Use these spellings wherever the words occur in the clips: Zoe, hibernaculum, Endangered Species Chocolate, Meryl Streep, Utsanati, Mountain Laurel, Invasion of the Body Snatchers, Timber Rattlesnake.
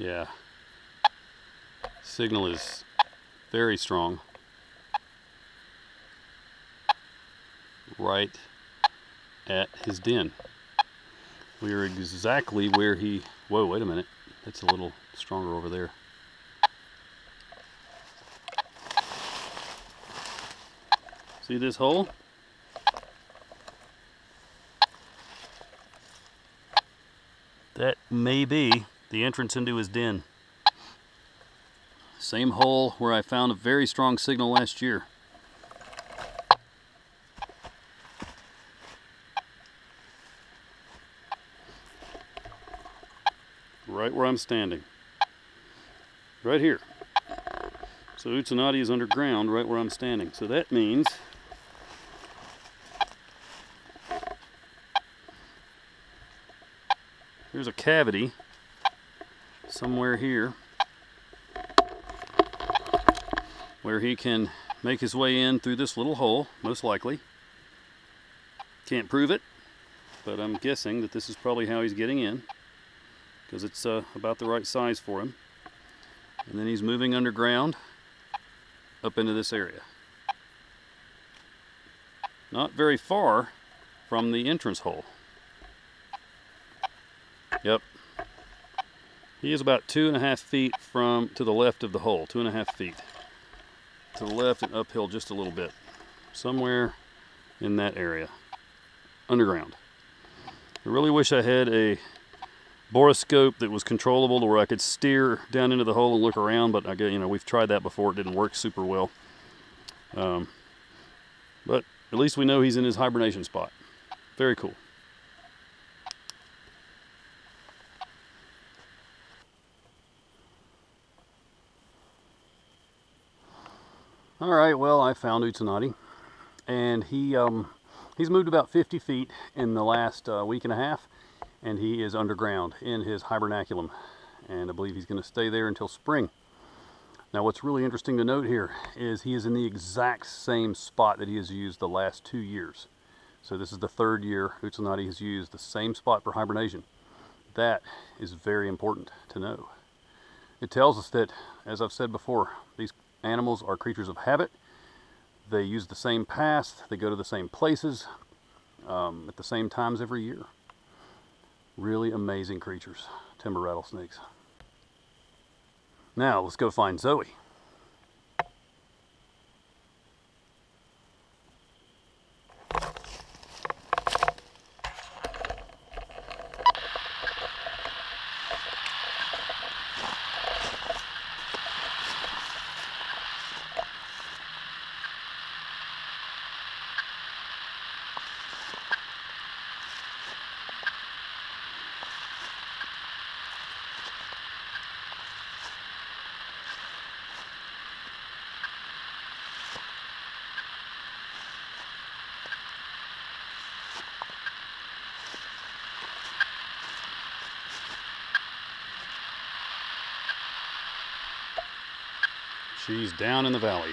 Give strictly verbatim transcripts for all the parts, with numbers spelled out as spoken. Yeah, signal is very strong. Right at his den. We are exactly where he, whoa, wait a minute. That's a little stronger over there. See this hole? That may be the entrance into his den. Same hole where I found a very strong signal last year. Right where I'm standing. Right here. So Utsanati is underground right where I'm standing. So that means there's a cavity somewhere here where he can make his way in through this little hole, most likely. Can't prove it, but I'm guessing that this is probably how he's getting in, because it's uh, about the right size for him. And then he's moving underground up into this area. Not very far from the entrance hole. Yep. He is about two and a half feet from to the left of the hole, two and a half feet. To the left and uphill just a little bit. Somewhere in that area. Underground. I really wish I had a boroscope that was controllable to where I could steer down into the hole and look around, but I guess, you know, we've tried that before. It didn't work super well. Um, but at least we know he's in his hibernation spot. Very cool. All right, well, I found Utsanati, and he um, he's moved about fifty feet in the last uh, week and a half, and he is underground in his hibernaculum, and I believe he's going to stay there until spring. Now, what's really interesting to note here is he is in the exact same spot that he has used the last two years. So this is the third year Utsanati has used the same spot for hibernation. That is very important to know. It tells us that, as I've said before, these animals are creatures of habit. They use the same paths, they go to the same places um, at the same times every year. Really amazing creatures, timber rattlesnakes. Now let's go find Zoe. She's down in the valley.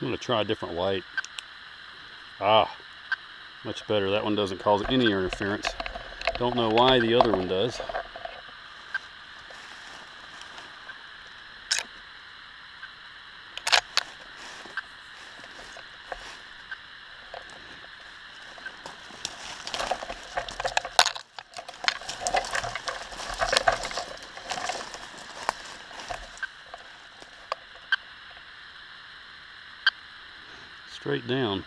I'm gonna try a different light. Ah, much better. That one doesn't cause any interference. Don't know why the other one does. Straight down.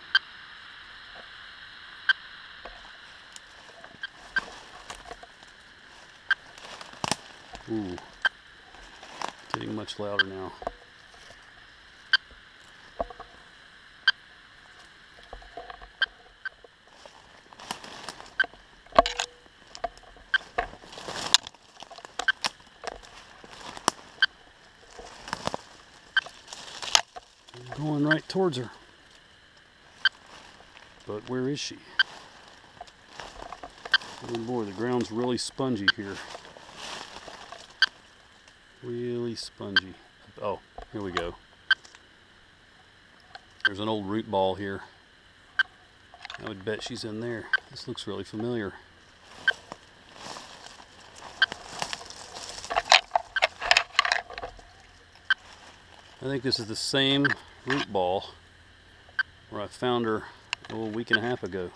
Ooh, getting much louder now. I'm going right towards her. But where is she? Oh boy, the ground's really spongy here. Really spongy. Oh, here we go. There's an old root ball here. I would bet she's in there. This looks really familiar. I think this is the same root ball where I found her a week and a half ago.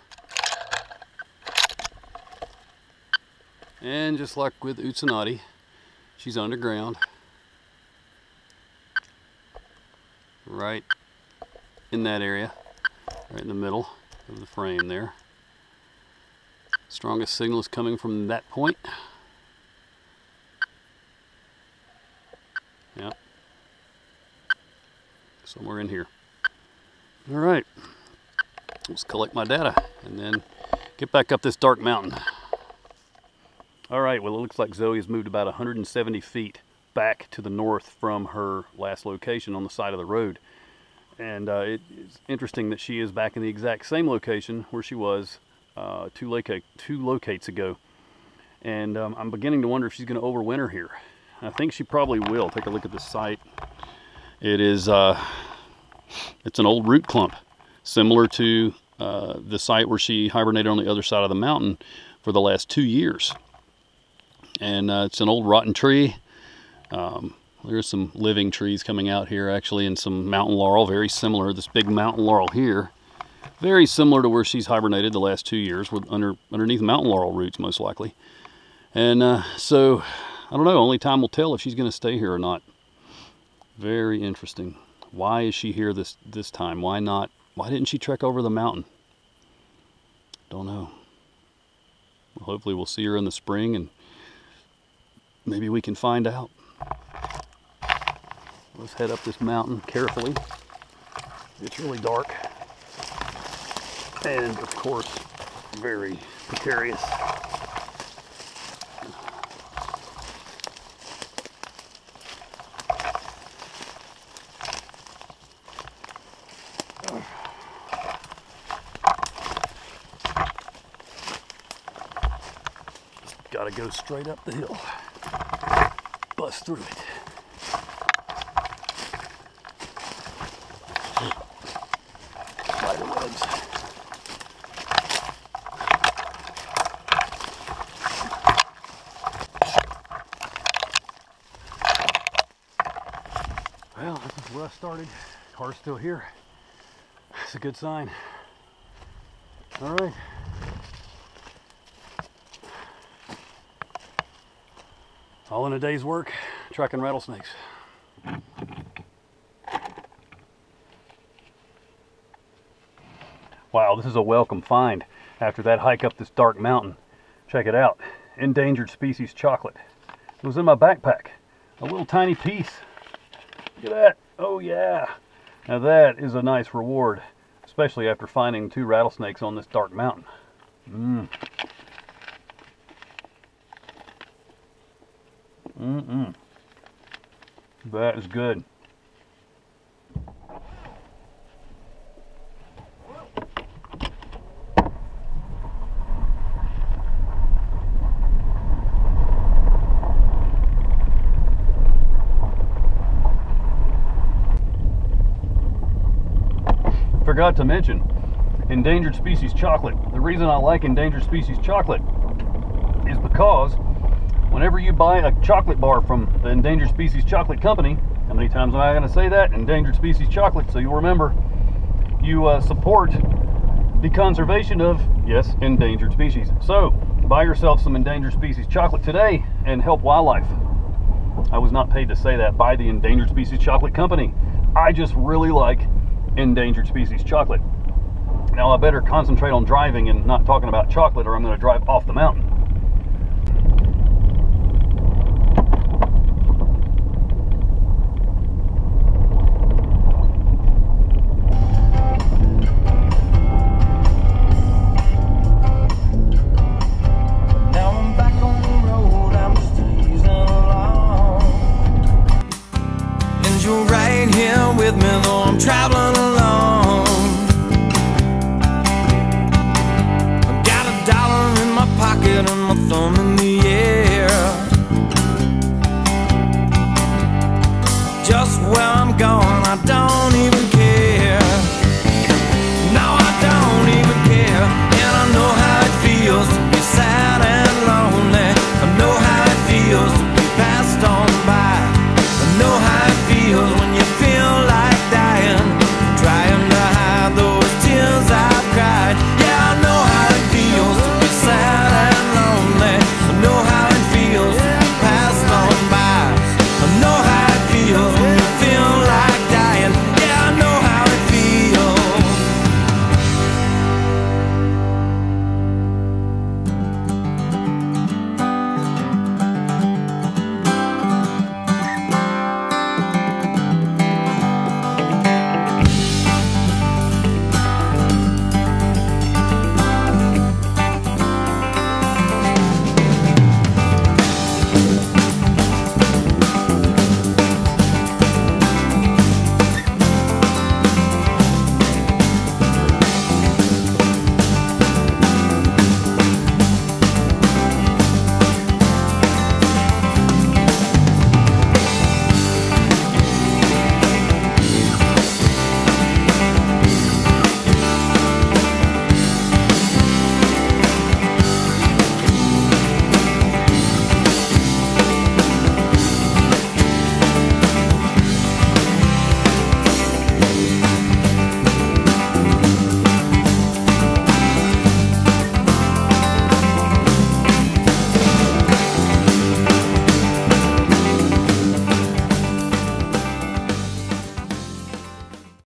And just like with Utsanati, she's underground, right in that area, right in the middle of the frame there. Strongest signal is coming from that point. Yeah, somewhere in here. All right. Let's collect my data and then get back up this dark mountain. All right, well, it looks like Zoe has moved about one hundred seventy feet back to the north from her last location on the side of the road. And uh, it, it's interesting that she is back in the exact same location where she was uh, two, loca two locates ago. And um, I'm beginning to wonder if she's going to overwinter here. I think she probably will. Take a look at this site. It is, uh, it's an old root clump, similar to uh, the site where she hibernated on the other side of the mountain for the last two years. And uh, it's an old rotten tree. Um, there's some living trees coming out here actually, and some mountain laurel, very similar. This big mountain laurel here, very similar to where she's hibernated the last two years with under, underneath mountain laurel roots most likely. And uh, so, I don't know, only time will tell if she's gonna stay here or not. Very interesting. Why is she here this, this time? Why not? Why didn't she trek over the mountain? Don't know. Well, hopefully we'll see her in the spring and maybe we can find out. Let's head up this mountain carefully. It's really dark. And of course, very precarious. Gotta go straight up the hill. Bust through it. Spiderwebs. Well, this is where I started. Car's still here. It's a good sign. All right. All in a day's work, tracking rattlesnakes. Wow, this is a welcome find after that hike up this dark mountain. Check it out, Endangered Species Chocolate. It was in my backpack, a little tiny piece. Look at that, oh yeah. Now that is a nice reward, especially after finding two rattlesnakes on this dark mountain. Mmm. Mm-mm. That is good. forgot to mention Endangered Species Chocolate. The reason I like Endangered Species Chocolate is because whenever you buy a chocolate bar from the Endangered Species Chocolate Company, how many times am I going to say that? Endangered Species Chocolate, so you'll remember, you uh, support the conservation of, yes, endangered species. So buy yourself some Endangered Species Chocolate today and help wildlife. I was not paid to say that by the Endangered Species Chocolate Company. I just really like Endangered Species Chocolate. Now I better concentrate on driving and not talking about chocolate, or I'm going to drive off the mountain. Thumbing